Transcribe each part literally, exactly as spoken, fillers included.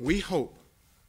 We hope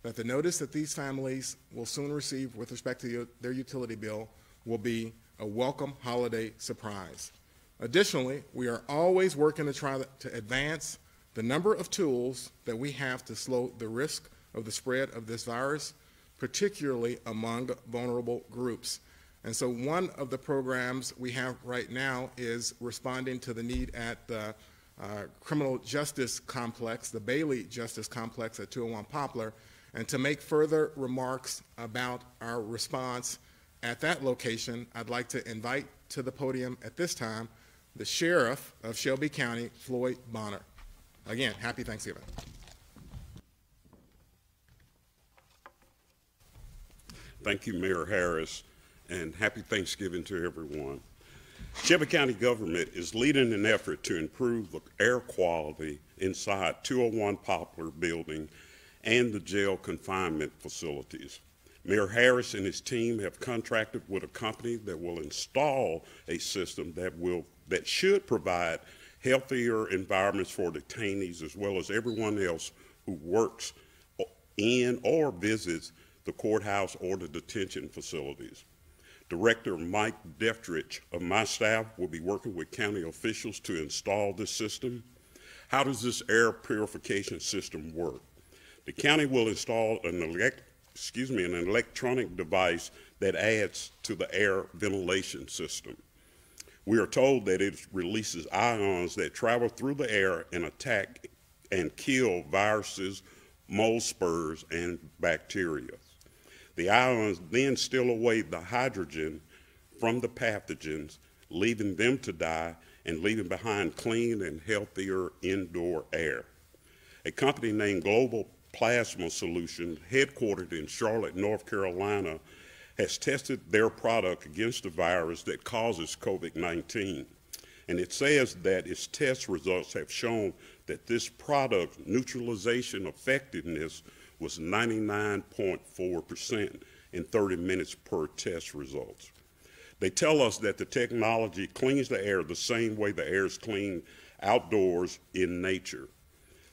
that the notice that these families will soon receive with respect to their utility bill will be a welcome holiday surprise. Additionally, we are always working to try to advance the number of tools that we have to slow the risk of the spread of this virus, particularly among vulnerable groups. And so one of the programs we have right now is responding to the need at the uh, Criminal Justice Complex, the Bailey Justice Complex at two oh one Poplar, and to make further remarks about our response at that location, I'd like to invite to the podium at this time the Sheriff of Shelby County, Floyd Bonner. Again, happy Thanksgiving. Thank you, Mayor Harris, and happy Thanksgiving to everyone. Shelby County government is leading an effort to improve the air quality inside two oh one Poplar building and the jail confinement facilities. Mayor Harris and his team have contracted with a company that will install a system that will that should provide healthier environments for detainees as well as everyone else who works in or visits the courthouse or the detention facilities. Director Mike Deftrich of my staff will be working with county officials to install this system. How does this air purification system work? The county will install an elect excuse me, an electronic device that adds to the air ventilation system. We are told that it releases ions that travel through the air and attack and kill viruses, mold spores, and bacteria. The ions then steal away the hydrogen from the pathogens, leaving them to die and leaving behind clean and healthier indoor air. A company named Global Plasma Solutions, headquartered in Charlotte, North Carolina, has tested their product against the virus that causes COVID nineteen. And it says that its test results have shown that this product's neutralization effectiveness was ninety-nine point four percent in thirty minutes per test results. They tell us that the technology cleans the air the same way the air is cleaned outdoors in nature.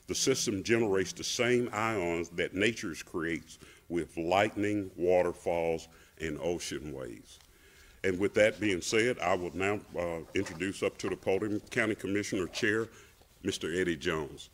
The system generates the same ions that nature creates with lightning, waterfalls, and ocean waves. And with that being said, I will now uh, introduce up to the podium County Commissioner Chair, Mister Eddie Jones.